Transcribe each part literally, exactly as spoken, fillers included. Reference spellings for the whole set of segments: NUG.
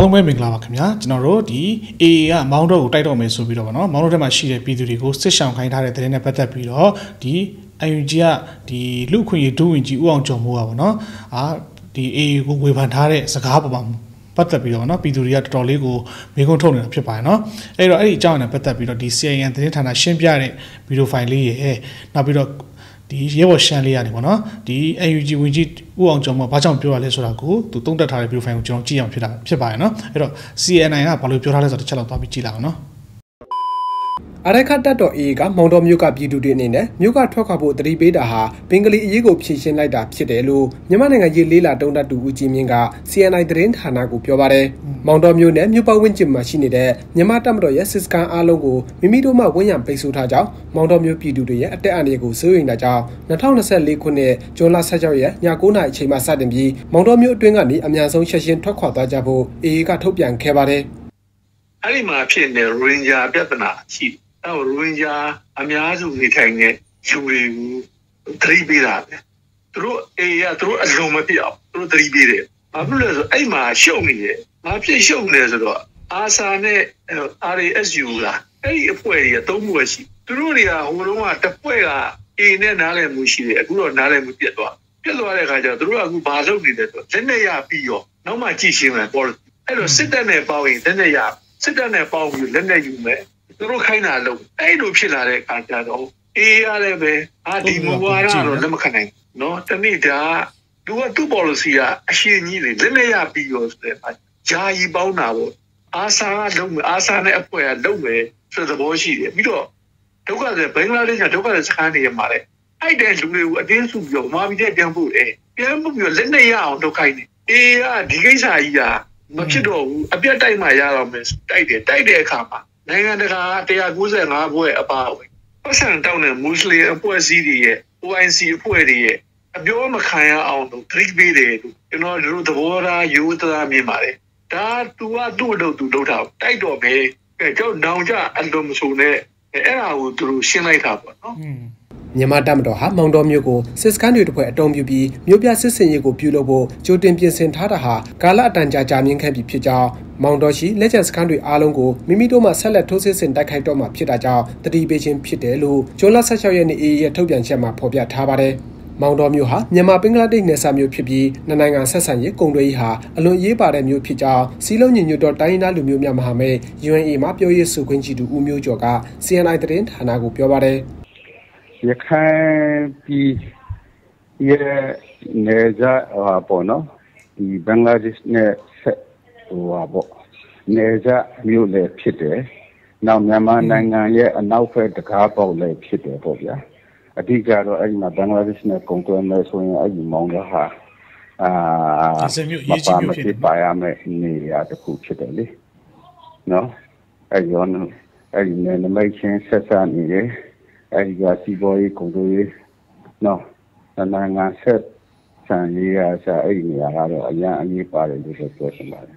Hello, my name is Lava Kamya. Generally, the amount of title may be lower. No, amount of machine be the cost. The same kind of thing. The idea, the look you do in the one job, no, ah, the go with an hard sakabam. But the video, no, be the real trolley go. We go to the paper, no. I already joined. But the video, the C I and the international biare video finally, eh, now video. 第一，我先来讲呢。第一， A U G 文件我按照么八张表来说来过，都懂得它的表范围就用几样去打去摆呢。哎罗 ，C N I 啊，把路表它来做的吃了多比几样呢。阿拉看得到一个毛多牛角比多的呢，牛角脱卡布特里贝的哈，并个里一个皮线来打皮带路。你们那个一里啦，懂得多几面个 C N I 的人他那个表白的，毛多牛呢，牛把文件嘛是你的，你们他们都也是看阿龙个，咪咪都嘛文样背书他教。 毛多苗比多的也得按那个收银来交。那他那些离婚的，就那些交易，伢姑奶起码三点几。毛多苗对俺哩，俺娘从小先托垮大家不，伊个偷别人开发的。阿里嘛骗的，人家别不拿去，然后人家俺娘就给听的，就是特里贝拉的，都哎呀，都阿龙没必要，都特里贝的。俺不来说，哎嘛凶的，俺骗凶的是咯。阿三呢，呃，阿里 S U 啦，哎，不会的，都没去。 သူတို့တွေကဟိုလုံးကတပွဲကအေးနဲ့နားလည်မှုရှိတယ်အခုတော့နားလည်မှုပြတ်သွားပြတ်သွားတဲ့အခါကျတော့သူတို့ကအခုဘာလုပ်နေလဲဆိုတော့လက်နဲ့ရပြီးရောနောက်မှကြည့်ရှင်းမယ်ပေါ်လို့အဲ့တော့စစ်တပ်နဲ့ပေါင်းရင်လက်နဲ့ရစစ်တပ်နဲ့ပေါင်းပြီးလက်နဲ့ယူမယ်သူတို့ခိုင်းတာလို့အဲ့လိုဖြစ်လာတဲ့အခါကျတော့အေးရလည်းပဲအာဒီမဝါရတော့လက်မခံနိုင်ဘူးနော်တမိဒါသူကသူ့ policy ကအရှင်ကြီးလေလက်နဲ့ရပြီးရောဆိုတဲ့အခါဂျာကြီးပေါင်းတာပေါ့အာဆာကလုံးမယ်အာဆာနဲ့အဖွဲ့ကလုံးမယ်ဆိုတဲ့သဘောရှိတယ်ပြီးတော့ 都讲是本来人家都讲是产业嘛嘞，哎，但是呢，我点数有嘛，比这点不嘞，点不有人那样都开呢。哎呀，你给啥呀？没吃到，啊，别带嘛呀，老妹，带点带点看嘛。人家那个对呀，股市啊，不会啊，不会。我上到呢，穆斯林不会死的耶，不会死不会的耶，啊，别我们看呀，啊，都特别的，就那路的火啦、油的啦，没嘛嘞。他都啊，都都都都他带到没？哎，叫农家安东说呢。 哎呀，我都信赖他吧，嗯。 你妈他们都哈忙到没有过，谁看到的会当牛逼，牛逼是生意个比萝卜，就等变成他的哈，干了单家家面开比比较，忙到时人家是看到阿龙哥，明明都嘛生来偷些生，但看到嘛皮大家，得里边先皮带路，就那三小爷呢一夜偷变些嘛跑偏他吧的。 毛多苗哈，人马本来的那三苗皮皮，那那俺十三爷工作一下，阿龙一把的苗皮椒，四六年又到大英那六苗苗嘛没，因为伊马表演受困制度五苗脚架，现在的人他哪个表白的？一看比也那家话不喏，比本来就是那些话不，那家苗来皮的，那人马那俺也老快的卡包来皮的不呀？ 第一个咯，哎嘛，本来就是那工作那所以哎忙的哈，啊，嘛把嘛去摆啊嘛，你也得顾起得哩，喏，哎哟呢，哎那那么以前十三年嘞，哎个西包伊工作伊，喏，那那俺十三年啊，啥哎年啊咯，人家你把人就是做什么嘞？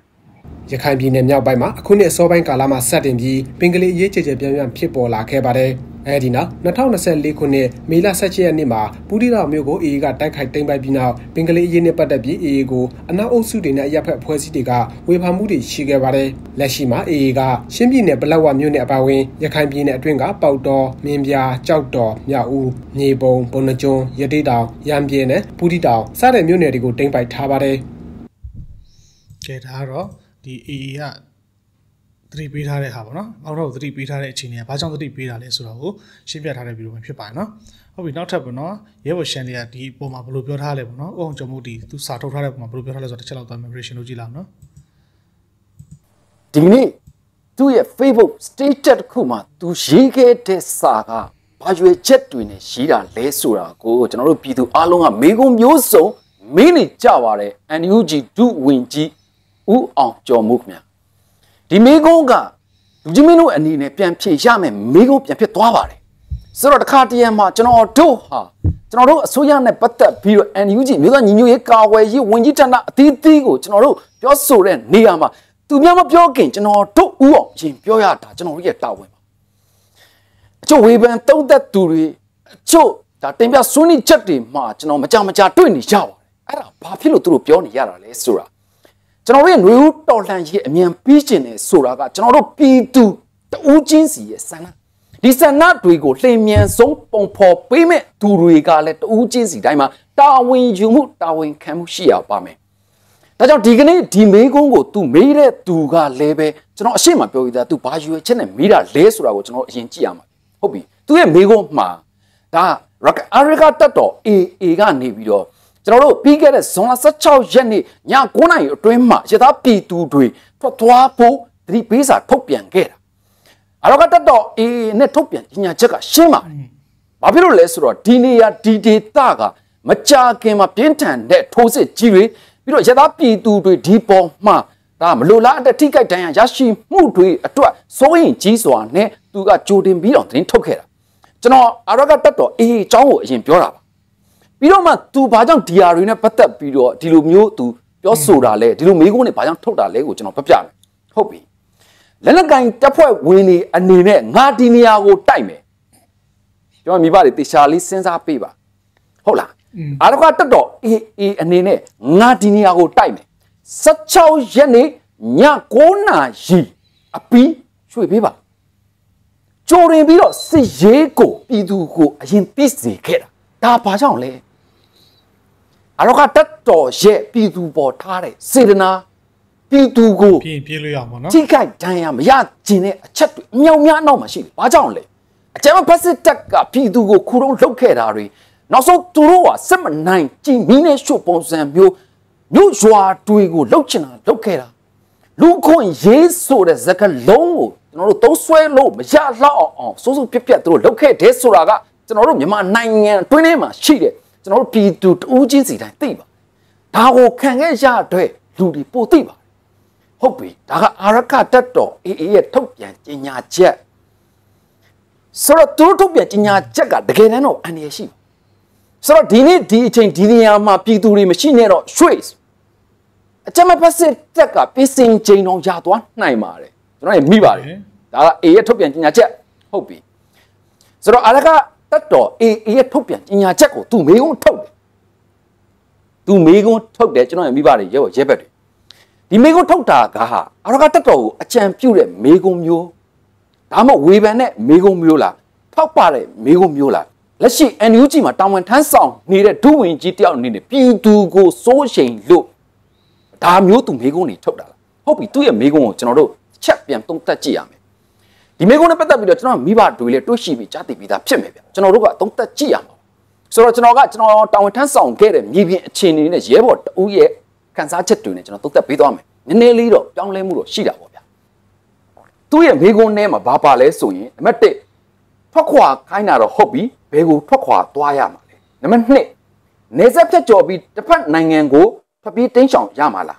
一看比那苗白嘛，可能上班干了嘛十点几，并个哩也渐渐变变皮薄拉开吧的。哎，对呢，那他那些离婚呢，没拉十几年嘛，不知道苗个一个打开灯牌边了，并个哩一年不得比一个，那欧洲的呢也拍拍死的个，为怕目的去个吧的。来西马一个，身边呢不拉话苗呢八万，一看比呢专家报道，面边找到苗乌、泥巴、不能种，也知道，阳边呢不知道，啥的苗呢这个灯牌差吧的。给他咯。 第一呀，对比他的好不呢？然后对比他的今年，把这样对比他的时候，先别他的比如去办呢。后边那差不呢，也不像你啊，第不嘛不如标他的不呢？我们就目的都杀头他的不嘛不如标他的，做的吃老多没培训都几难呢。今年都也 Facebook status 库嘛，都是个的啥个？把这些对呢，是啦，来说啦，个就那罗比都阿龙啊，美国有手，美利加话嘞 ，N U G 都文字。 乌昂叫木苗，你美国个，你们那尼呢偏偏下面美国偏偏多吧嘞？是罗的卡地亚嘛，就那多哈，就那罗虽然呢不得，比如 N U G， 比如说你有些高位一文一站那低低个，就那罗比较熟人那样嘛，对面嘛比较近，就那多乌昂先比较大，就那罗也大位嘛。就外边都在都里，就在对面说你这里嘛，就那么讲么讲对你讲，哎呀，把皮罗都罗表你呀了嘞，是啦。 If ကျွန်တော်တို့ရဲ့မျိုးတော်လှန်ရေးအမြန်ပြီးကျင်နေဆိုတာကကျွန်တော်တို့ပြည်သူတဦးချင်းစီရဲ့ဆန္ဒဒီဆန္ဒတွေကိုလှည့်မြန်ဆုံးပုံဖော်ပေးမဲ့သူတွေကလည်းတဦးချင်းစီတိုင်းမှာတာဝန်ယူမှုတာဝန်ခံမှုရှိရပါမယ်။ဒါကြောင့်ဒီကနေ့ဒီမေးခွန်းကိုသူမေးတဲ့သူကလည်းပဲကျွန်တော်အရှိမပြောသေးတာသူဘာရွယ်ချက်နဲ့မေးတာလဲဆိုတာကိုကျွန်တော်အရင်ကြည့်ရမှာဟုတ်ပြီ။သူရဲ့မေးခွန်းမှာဒါအာရကတက်တော် အေ အေ ကနေပြီးတော့ကျွန်တော်တို့ပြီးခဲ့တဲ့ဇွန်လ၁၆ရက်နေ့ည၉နာရီအတွင်းမှာရသပြည်သူတွေထွက်သွားဖို့သတိပေးစာထုတ်ပြန်ခဲ့တာအာရကတက်တော် အေ အေ နဲ့ထုတ်ပြန်ညချက်ကရှင်းပါတယ်။ဘာဖြစ်လို့လဲဆိုတော့ဒီနေရာဒီဒေသကမကြာခင်မှာပြင်းထန်တဲ့ထိုးစစ်ကြီးတွေပြီးတော့ရသပြည်သူတွေဒီပေါ်မှာဒါမလိုလားအတက်ထိခိုက်ဒဏ်ရာရရှိမှုတွေအတွက်စိုးရင်ကြီးစွာနဲ့သူကကြိုတင်ပြီးတော့သတင်းထုတ်ခဲ့တာကျွန်တော်အာရကတက်တော် အေ အေ အကြောင်းကိုအရင်ပြောတာပါပြီးတော့မှ तू ဘာကြောင့် ဒီ အာர் တွေနဲ့ပတ်သက်ပြီးတော့ဒီလိုမျိုး तू ပြောဆိုတာလဲဒီလိုမေးခွန်းနဲ့ဘာကြောင့်ထုတ်တာလဲကိုကျွန်တော်ပြပြမယ်ဟုတ်ပြီလက်လက်ကင်တက်ဖွဲ့ဝင်နေအနေနဲ့ငါဒီနေရာကိုတိုက်မယ်ကျွန်တော်မိဘတွေတေချာလေးစဉ်းစားပေးပါဟုတ်လားအာရကတက်တော် အေ အေ အနေနဲ့ငါဒီနေရာကိုတိုက်မယ်၁၆ရက်နေ့ည၉နာရီအပီးရွှေ့ပေးပါကြိုတင်ပြီးတော့စစ်ရေးကိုပြည်သူကိုအရင်သိစေခဲ့တာဒါဘာကြောင့်လဲအာရကတက်တော်ရဲ့ပြည်သူပေါ်ထားတဲ့စေတနာပြည်သူကိုပြင်ပြလို့ရမှာနော်ထိခိုက်ဒဏ်ရာမရကျင်တဲ့အချက်တွေအမြောက်များအနောက်မှာရှိတယ်ဘာကြောင့်လဲအကြမ်းဖက်စစ်တပ်ကပြည်သူကိုခုတုံးလှုပ်ခဲ့တာတွေနောက်ဆုံးသူတို့ကစစ်မနိုင်ကြည်မီးနဲ့ရှုပ်ပုံစံမျိုးမြို့ရွာတွေကိုလှုပ်ချင်တာလှုပ်ခဲ့တာလူခွန်ရေးဆိုတဲ့စကားလုံးကိုကျွန်တော်တို့သုံးဆွဲလို့မရလောက်အောင်စိုးစိုးပြက်ပြက်သူတို့လှုပ်ခဲ့တယ်ဆိုတာကကျွန်တော်တို့မြန်မာနိုင်ငံအတွင်းထဲမှာရှိတယ်ကျွန်တော်တို့ပြည်သူတဦးချင်းစီတိုင်းသိပါဒါကိုခံခဲ့ရတဲ့လူတွေပိုသိပါဟုတ်ပြီဒါကအာရကတက်တော် အေ အေ ရဲ့ထုတ်ပြန်ကြေညာချက်ဆိုတော့သူထုတ်ပြန်ကြေညာချက်ကတကယ်တမ်းတော့အန္တရာယ်ရှိဆိုတော့ဒီနေ့ဒီအချိန်ဒီနေရာမှာပြည်သူတွေမရှိနဲ့တော့ရွှေ့အကြမ်းဖက်စစ်တပ်ကပြည်စင်ချိန်တော်ရသွားနိုင်ပါတယ်ကျွန်တော်ရမိပါတယ်ဒါက အေ အေ ရဲ့ထုတ်ပြန်ကြေညာချက်ဟုတ်ပြီဆိုတော့အာရကတက်တော် အေ အေ ရဲ့ထုတ်ပြန်ကြေညာချက်ကိုသူမေးခွန်းထုတ်တယ်သူမေးခွန်းထုတ်တယ်ကျွန်တော်ရမိပါတယ်ရဲဘော်ရဲဘက်တွေဒီမေးခွန်းထုတ်တာကဟာအာရကတက်တော်ကိုအကြံပြုတဲ့မေးခွန်းမျိုးဒါမှမဟုတ်ဝေဖန်တဲ့မေးခွန်းမျိုးလားထောက်ပတဲ့မေးခွန်းမျိုးလားလက်ရှိ အန် ယူ ဂျီ မှာတာဝန်ထမ်းဆောင်နေတဲ့ဒုဝန်ကြီးတယောက်အနေနဲ့ပြည်သူကိုစိုးရိမ်လို့ဒါမျိုးသူမေးခွန်းတွေထုတ်တာလားဟုတ်ပြီသူ့ရဲ့မေးခွန်းကိုကျွန်တော်တို့ချက်ပြန်သုံးသပ်ကြည့်ရမယ်ဒီမေးခွန်းနဲ့ပတ်သက်ပြီးတော့ကျွန်တော်မိဘတွေလည်းတွေးရှိပြီးကြားသိပြီးသားဖြစ်မယ်ဗျကျွန်တော်တို့ကသုံးသပ်ကြည့်ရမှာဆိုတော့ကျွန်တော်ကကျွန်တော်တာဝန်ထမ်းဆောင်ခဲ့တဲ့မြေပြင်အခြေအနေနဲ့ရဲဘော်တဦးရဲ့ခန်းစားချက်တွေနဲ့ကျွန်တော်သုံးသပ်ပေးသွားမယ်နည်းနည်းလေးတော့ပြောင်းလဲမှုတော့ရှိတာပေါ့ဗျသူ့ရဲ့မေးခွန်းထဲမှာဘာပါလဲဆိုရင်နံပါတ်တစ်ထွက်ခွာခိုင်းတာတော့ဟုတ်ပြီဘယ်ကိုထွက်ခွာသွားရမှာလဲနံပါတ်နှစ်နေဆက်ဖြတ်ကျော်ပြီးတစ်ဖက်နိုင်ငံကိုထွက်ပြေးတိမ်းရှောင်ရမှာလား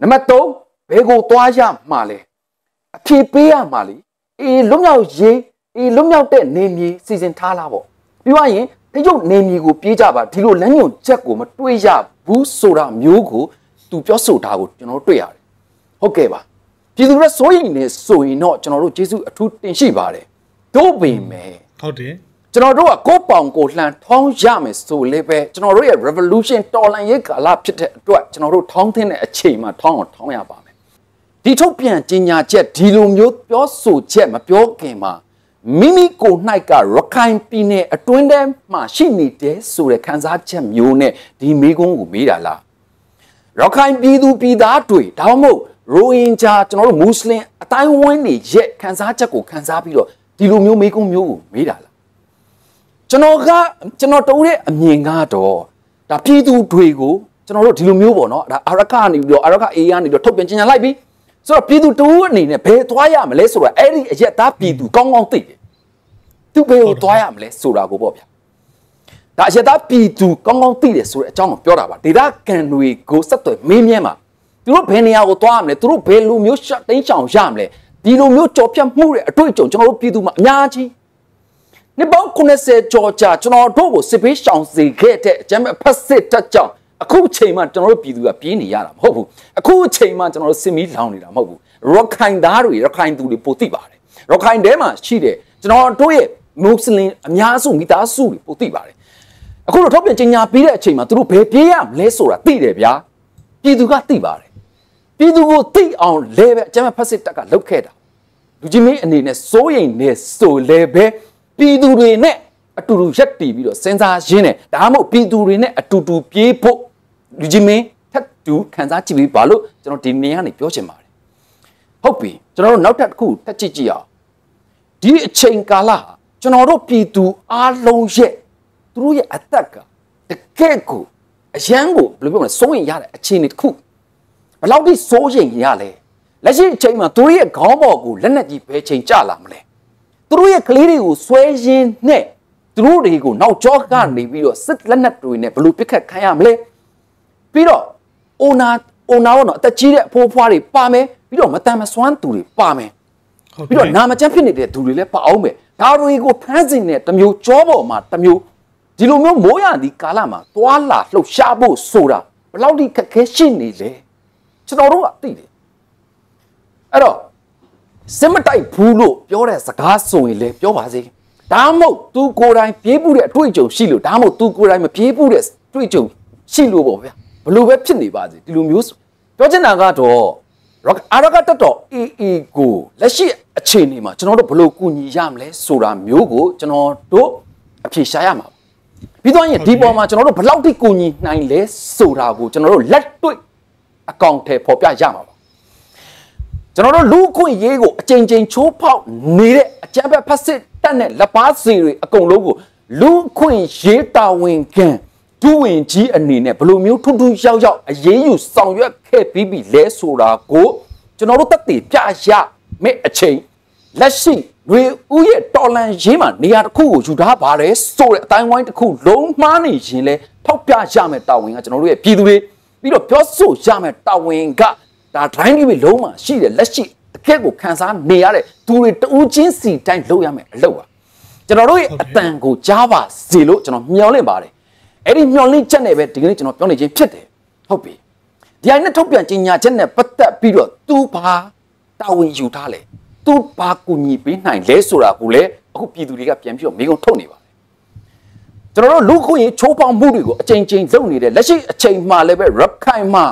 နံပါတ်သုံးဘယ်ကိုသွားရမှာလဲအဖြေပေးရမှာလေအေးလွတ်မြောက်ရေးအေးလွတ်မြောက်တဲ့နေမြေစီစဉ်ထားလားပေါ့ပြီးသွားရင်တရုတ်နေမြေကိုပြေးကြပါဒီလိုလမ်းညွန်ချက်ကိုမတွေးရဘူးဆိုတာမျိုးကိုသူပြောဆိုတာကိုကျွန်တော်တွေ့ရတယ်ဟုတ်ကဲ့ပါပြည်သူတွေစိုးရိမ်နေဆိုရင်တော့ကျွန်တော်တို့ကျေးဇူးအထူးတင်ရှိပါတယ်တို့ပင်မယ်ဟုတ်တယ်ကျွန်တော်တို့ကကိုပောင်ကိုလှန်ထောင်းရမယ်ဆိုလည်းပဲကျွန်တော်တို့ရဲ့ revolution တော်လှန်ရေးကာလဖြစ်တဲ့အတွက်ကျွန်တော်တို့ထောင်းသင့်တဲ့အချိန်မှာထောင်းအောင်ထောင်းရပါမယ်ဒီထုတ်ပြန်ကြေညာချက်ဒီလိုမျိုးပြောဆိုချက်မပြောခင်မှာမိမိကို၌ကရခိုင်ပြည်နယ်အတွင်းထဲမှာရှိနေတယ်ဆိုတဲ့ခံစားချက်မျိုးနဲ့ဒီမိကုန်းကိုမေးတာလားရခိုင်ပြည်သူပြည်သားတွေဒါမှမဟုတ်ရိုဟင်ဂျာကျွန်တော်တို့မွတ်စလင်အတိုင်းဝန်းတွေရဲ့ခံစားချက်ကိုခံစားပြီးတော့ဒီလိုမျိုးမိကုန်းမျိုးကိုမေးတာလားကျွန်တော်ကကျွန်တော်တူတဲ့အမြင်ကတော့ဒါပြည်သူတွေကိုကျွန်တော်တို့ဒီလိုမျိုးပေါ့နော်ဒါအာရကကနေပြီးတော့အာရက အေ အေ ကနေပြီးတော့ထုတ်ပြန်ကြေညာလိုက်ပြီးဆိုတော့ပြည်သူတူအနေနဲ့ဘယ်သွားရမလဲဆိုတာအဲ့ဒီအရက်သားပြည်သူကောင်းကောင်းသိတယ်သူဘယ်ကိုသွားရမလဲဆိုတာကိုပေါ့ဗျာဒါအရက်သားပြည်သူကောင်းကောင်းသိတယ်ဆိုတဲ့အကြောင်းကိုပြောတာပါဒေသခံတွေကိုဆက်သွယ်မေးမြန်းပါသူတို့ဘယ်နေရာကိုသွားရမလဲသူတို့ဘယ်လိုမျိုးရှော့တိန်ချောင်ရမလဲဒီလိုမျိုးကြော်ပြတ်မှုတဲ့အတွေ့အကြုံကျွန်တော်တို့ပြည်သူမှာအများကြီးနှစ်ပေါင်းခုနှစ်ဆယ်ကျော်ကြာကျွန်တော်တို့ကိုစစ်ပေးရှောင်စေခဲ့တဲ့အကြမ်းဖက်စစ်တပ်ကြောင့်အခုအချိန်မှကျွန်တော်တို့ပြည်သူကပြေးနေရတာမဟုတ်ဘူးအခုအချိန်မှကျွန်တော်တို့စစ်မီးလောင်နေတာမဟုတ်ဘူးရခိုင်သားတွေရခိုင်သူတွေပိုသိပါတယ်ရခိုင်တဲမှာရှိတဲ့ကျွန်တော်တို့ရဲ့မွတ်စလင်အများစုမိသားစုတွေပိုသိပါတယ်အခုတော့ထုတ်ပြန်ကြေညာပြီးတဲ့အချိန်မှာသူတို့ဘယ်ပြေးရမလဲဆိုတာသိတယ်ဗျာပြည်သူကသိပါတယ် ပြည်သူကိုသိအောင်လဲပဲအကြမ်းဖက်စစ်တပ်ကလုပ်ခဲ့တာလူကြီးမင်းအနေနဲ့စိုးရိမ်နေဆိုလဲပဲပြည်သူတွေနဲ့အတူတူရက်တည်ပြီးတော့စဉ်းစားရင်းနဲ့ဒါမှမဟုတ်ပြည်သူတွေနဲ့အတူတူပြေးဖို့လူကြီးမင်းထပ်တူခန်းစားကြည့်ပြီးပါလို့ကျွန်တော်ဒီနေရာကနေပြောချင်ပါတယ်ဟုတ်ပြီကျွန်တော်တို့နောက်ထပ်တစ်ခုထပ်ကြည့်ကြည့်အောင်ဒီအချိန်ကာလကျွန်တော်တို့ပြည်သူအားလုံးရဲ့သူတို့ရဲ့အသက်ကတကယ့်ကိုအရန်ကိုဘယ်လိုပြောမလဲစိုးရင်ရတဲ့အခြေအနေတစ်ခုဘယ်လောက်ထိစိုးရင်ရလဲလက်ရှိအချိန်မှာသူတို့ရဲ့ခေါင်းပေါ်ကိုလက်နက်ကြီးဘယ်ချိန်ကျလာမလဲသူတို့ရဲ့ကလေးတွေကိုဆွဲရင်းနဲ့သူတို့တွေကိုနောက်ကြောကနေပြီးတော့စစ်လက်နက်တွေနဲ့ဘယ်လိုပစ်ခတ်ခံရမလဲပြီးတော့အိုနာအိုနာတော့အသက်ကြီးတဲ့အဖိုးဖွားတွေပါမယ်ပြီးတော့မတန်မစွမ်းသူတွေပါမယ်ပြီးတော့နာမကျန်းဖြစ်နေတဲ့သူတွေလည်းပါအောင်ပဲဒါတွေကိုဖမ်းစင်တဲ့တမျိုးကြောပေါ်မှာတမျိုးဒီလိုမျိုးမိုးရသည့်ကာလမှာတွာလာလှုပ်ရှားဖို့ဆိုတာဘလောက်ထိခက်ခဲရှိနေလဲကျွန်တော်တို့ကသိတယ်အဲ့တော့စစ်မတိုက်ဘူးလို့ပြောတဲ့စကားဆိုရင်လည်းပြောပါစေဒါမှမဟုတ် तू ကိုယ်တိုင်ပြေးပူးတဲ့အတွေ့အကြုံရှိလို့ဒါမှမဟုတ် तू ကိုယ်တိုင်မပြေးပူးတဲ့တွေ့ကြုံရှိလို့ပေါ့ဗျာဘလို့ပဲဖြစ်နေပါစေဒီလိုမျိုးပြောချင်တာကတော့အာရကတတော် အေ အေ ကိုလက်ရှိအခြေအနေမှာကျွန်တော်တို့ဘလို့ကူညီရမလဲဆိုတာမျိုးကိုကျွန်တော်တို့အဖြေရှာရမှာပြီးတော့ရင်ဒီပေါ်မှာကျွန်တော်တို့ဘလောက်ထိကူညီနိုင်လဲဆိုတာကိုကျွန်တော်တို့လက်တွေ့အကောင့်ထဲပေါ်ပြရမှာပါကျွန်တော်တို့လူခွင့်ရေးကိုအကြိမ်ကြိမ်ချိုးဖောက်နေတဲ့အကြမ်းဖက်ဖက်စစ်တပ်နဲ့လက်ပါစီတွေအကုန်လုံးကိုလူခွင့်ရေးတာဝန်ခံဒူးဝင်ကြီးအနေနဲ့ဘလိုမျိုးထူးထူးရောက်ရောက်အရေးယူဆောင်ရွက်ခဲ့ပြီးပြီလဲဆိုတာကိုကျွန်တော်တို့သက်သေပြရမယ့်အချိန်လက်ရှိလူဦးရဲ့တော်လန်ရေးမှာနေရာတစ်ခုကိုယူထားပါတယ်ဆိုတဲ့အတိုင်းဝိုင်းတစ်ခုလုံးမှားနေရင်လဲထောက်ပြရမယ့်တာဝန်ကကျွန်တော်တို့ရဲ့ပြည်သူတွေပြီးတော့ပြောဆိုရမယ့်တာဝန်ကဒါဒိုင်းကြီးပဲလုံးမှာရှိတယ်လက်ရှိတကယ့်ကိုခန်းစားနေရတဲ့သူတွေတူးချင်းစီတိုင်းလုပ်ရမယ်အလုပ်ပါကျွန်တော်တို့ရဲ့အတန်ကိုကြားပါစေလို့ကျွန်တော်မျှော်လင့်ပါတယ်အဲ့ဒီမျှော်လင့်ချက်နဲ့ပဲဒီကနေ့ကျွန်တော်ပြောနေခြင်းဖြစ်တယ်ဟုတ်ပြီဒီအိုင်နဲ့ထုတ်ပြန်ကြေညာချက်နဲ့ပတ်သက်ပြီးတော့သူဘာတာဝန်ယူထားလဲသူဘာကူညီပေးနိုင်လဲဆိုတာကိုလည်းအခုပြည်သူတွေကပြန်ပြီးတော့မေးခွန်းထုတ်နေပါတယ်ကျွန်တော်တို့လူခွင့်ရေးချိုးပေါင်းမှုတွေကိုအချိန်ချင်းလုပ်နေတဲ့လက်ရှိအချိန်မှလည်းပဲရပ်ခိုင်မှာ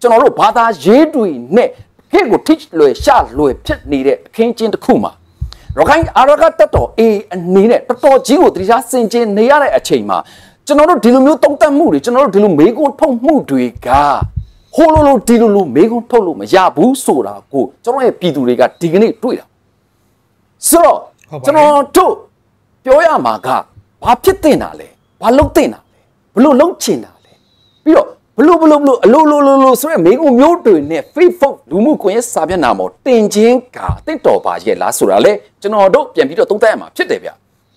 ကျွန်တော်တို့ဘာသာရေးတွေနဲ့ခေတ်ကိုထိလွယ်ရှာလွယ်ဖြစ်နေတဲ့အခင်းကျင်းတစ်ခုမှာရခိုင်အာရကတပ်တော် အေ အေ အနေနဲ့တော်တော်ကြီးကိုတရားစင်ကျင်နေရတဲ့အချိန်မှာကျွန်တော်တို့ဒီလိုမျိုးတုံ့တက်မှုတွေကျွန်တော်တို့ဒီလိုမေးခွန်းထုတ်မှုတွေကဟိုလိုလိုဒီလိုလိုမေးခွန်းထုတ်လို့မရဘူးဆိုတာကိုကျွန်တော်ရဲ့ပြည်သူတွေကဒီကနေ့တွေ့တာဆိုတော့ကျွန်တော်တို့ပြောရမှာကဘာဖြစ်တင်တာလဲဘာလုပ်တင်တာလဲဘလို့လုံးချင်တာလဲပြီးတော့ဘလို့ဘလို့ဘလို့အလိုလိုလိုလိုဆိုရဲမိကုံမျိုးတွေနဲ့ Facebook လူမှုကွန်ရက်စာမျက်နှာမှာတင်ချင်းကတင့်တော်ပါရဲ့လားဆိုတာလေကျွန်တော်တို့ပြန်ပြီးတော့သုံးသပ်ရမှာဖြစ်တယ်ဗျ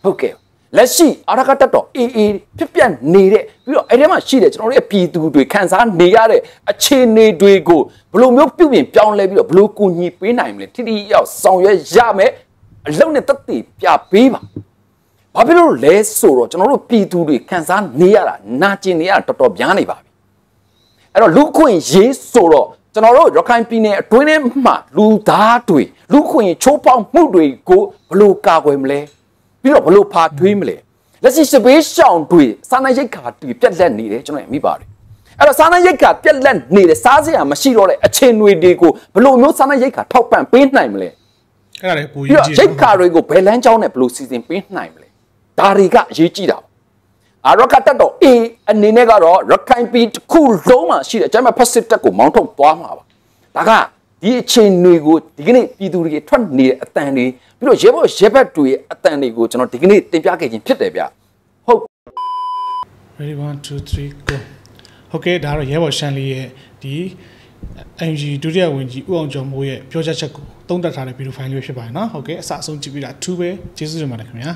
ဟုတ်ကဲ့လက်ရှိအာရကတတော် အေ အေ ဖြစ်ပြနေတဲ့ပြီးတော့အဲဒီမှာရှိတဲ့ကျွန်တော်တို့ရဲ့ပြည်သူတွေခံစားနေရတဲ့အခြေအနေတွေကိုဘလို့မျိုးပြုပြင်ပြောင်းလဲပြီးတော့ဘလို့ကူညီပေးနိုင်မလဲထိထိရောက်ဆောင်ရွက်ရမယ်အလုံးနဲ့တက်တည်ပြပေးပါဘာဖြစ်လို့လဲဆိုတော့ကျွန်တော်တို့ပြည်သူတွေခံစားနေရတာနာကျင်နေရတာတော်တော်များနေပါပြီအဲ့တော့လူခွင့်ရေးဆိုတော့ကျွန်တော်တို့ရခိုင်ပြည်နယ်အတွင်းထဲမှာလူသားတွေလူခွင့်ချိုးပေါက်မှုတွေကိုဘလို့ကာကွယ်မလဲပြီးတော့ဘလို့ဖာထွေးမလဲလက်ရှိစပေးရှောင်တွေစားနိုင်ရိတ်ခါတွေပြက်လက်နေတယ်ကျွန်တော်ရမိပါတယ်အဲ့တော့စားနိုင်ရိတ်ခါပြက်လက်နေတယ်စားစရာမရှိတော့တဲ့အခြေအနေတွေကိုဘလို့မျိုးစားနိုင်ရိတ်ခါထောက်ပံ့ပေးနိုင်မလဲအဲ့ဒါလည်းပူကြီးကြီးရိတ်ခါတွေကိုဘယ်လမ်းကြောင်းနဲ့ဘလို့စီစဉ်ပေးနိုင်မလဲဒါတွေကအရေးကြီးတာအာရကတတော် အေ အေ အနေနဲ့ကတော့ရခိုင်ပြည်တစ်ခုလုံးမှာရှိတဲ့အကြမ်းဖက်စစ်တပ်ကိုမောင်းထုတ်သွားမှာပါဒါကဒီအခြေအနေကိုဒီကနေ့ပြည်သူတွေထွက်နေတဲ့အတန်တွေပြီးတော့ရဲဘော်ရဲဘက်တွေအတန်တွေကိုကျွန်တော်ဒီကနေ့တင်ပြခဲ့ခြင်းဖြစ်တယ်ဗျဟုတ် Ready one two three go ဟုတ်ကဲ့ဒါတော့ရဲဘော်ရှန်လီရဲ့ဒီ အင် ဂျီ ဒုတိယဝန်ကြီးဦးအောင်ကျော်မိုးရဲ့ပြောကြားချက်ကိုတုံ့တက်ထားတဲ့ဗီဒီယိုဖိုင်လေးဖြစ်ပါတယ်နော်ဟုတ်ကဲ့အစအဆုံးကြည့်ပြီးတာထူးပဲကျေးဇူးတင်ပါတယ်ခင်ဗျာ